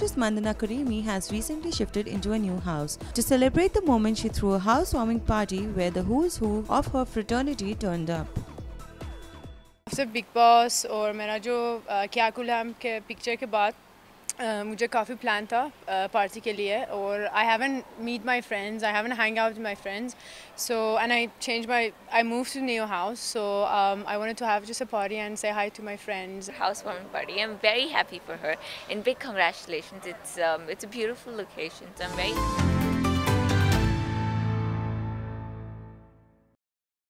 actress Mandana Karimi has recently shifted into a new house. To celebrate the moment, she threw a housewarming party where the who's who of her fraternity turned up. After Big Boss and my Kya Kulam picture, मुझे काफी plan था party के लिए और I haven't meet my friends, I haven't hang out with my friends, so and I moved to new house, so I wanted to have just a party and say hi to my friends. Housewarming party. I'm very happy for her and big congratulations. It's a beautiful location. So I'm very